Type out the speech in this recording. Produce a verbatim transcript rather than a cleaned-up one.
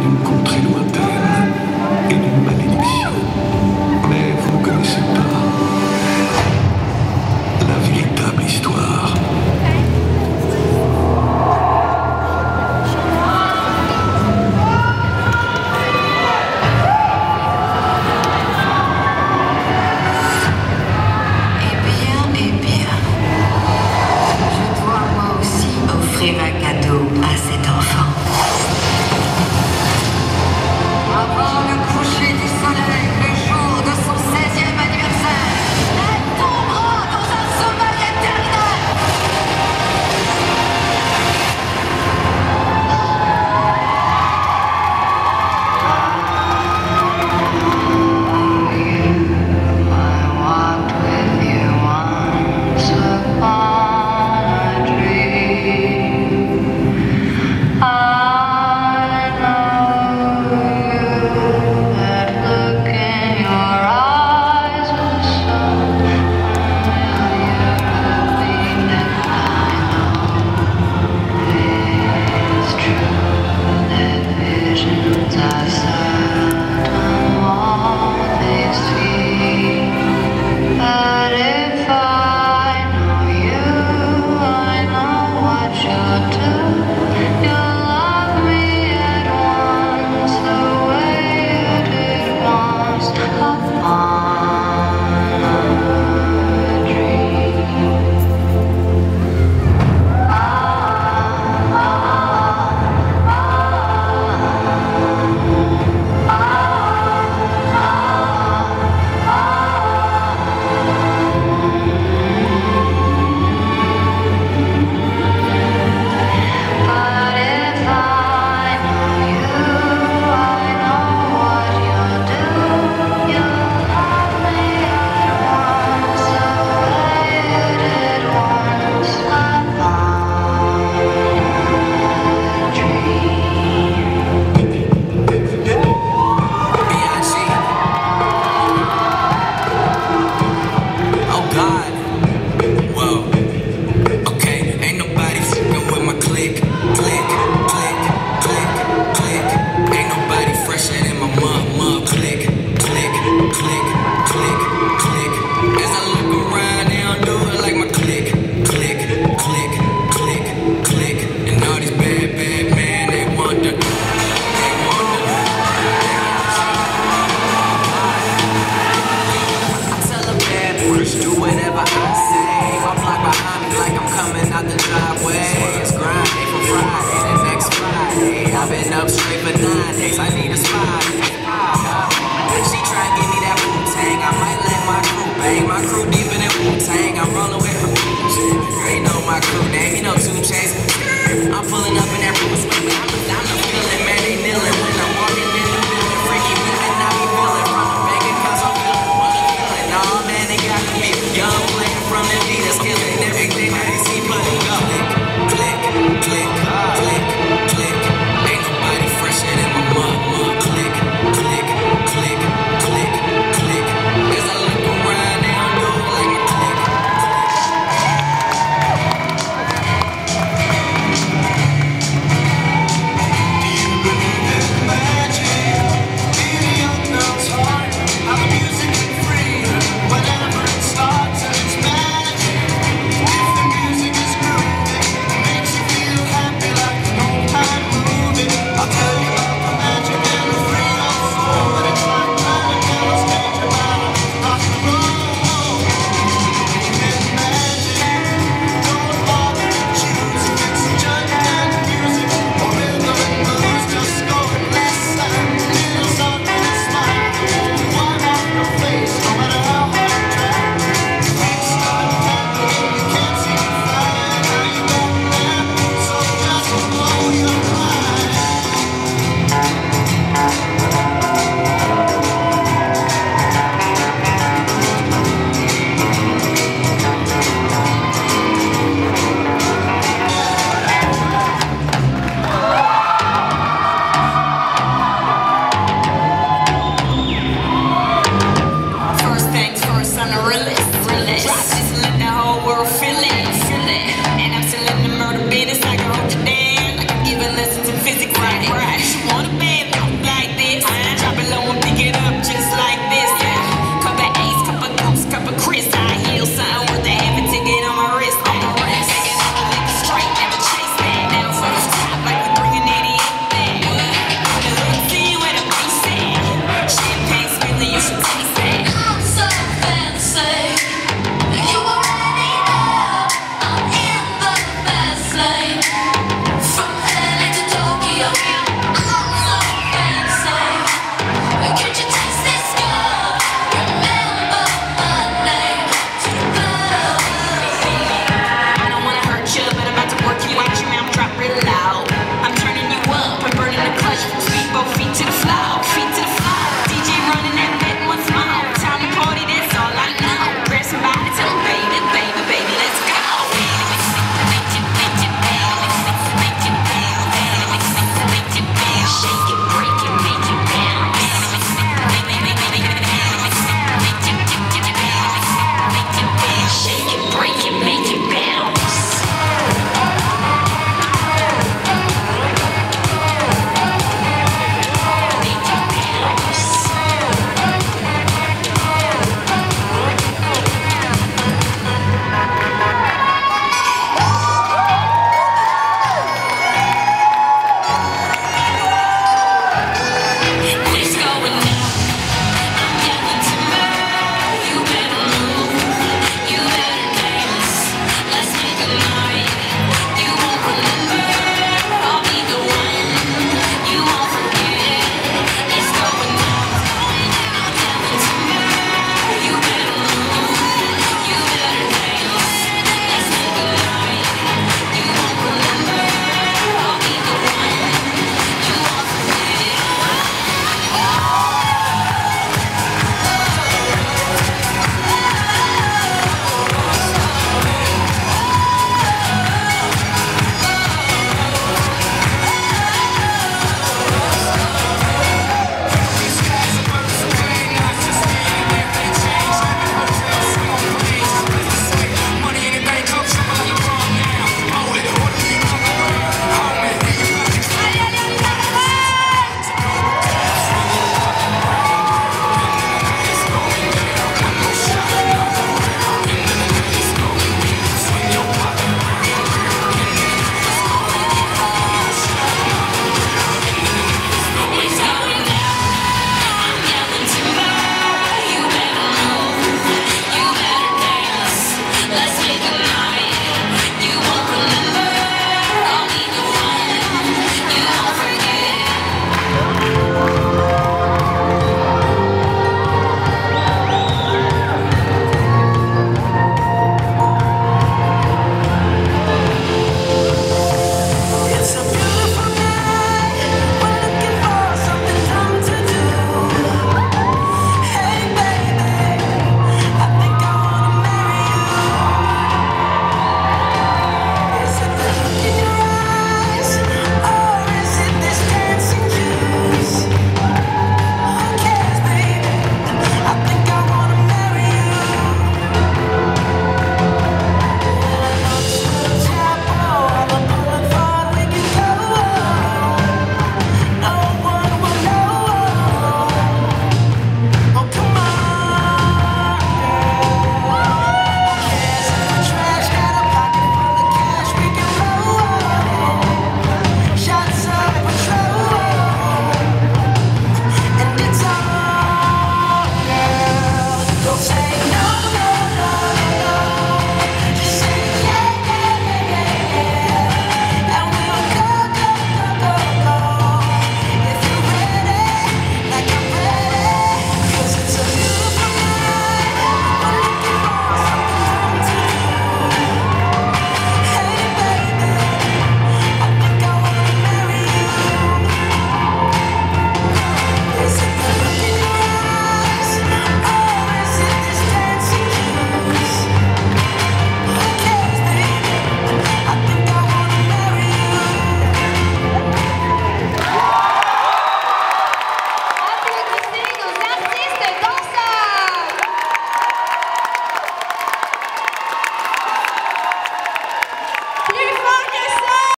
d'une contrée lointaine et d'une malédiction. Mais vous ne connaissez pas la véritable histoire. Ain't no my crew name, you know, two chains. I'm pulling up in that room, I'm, I'm, I'm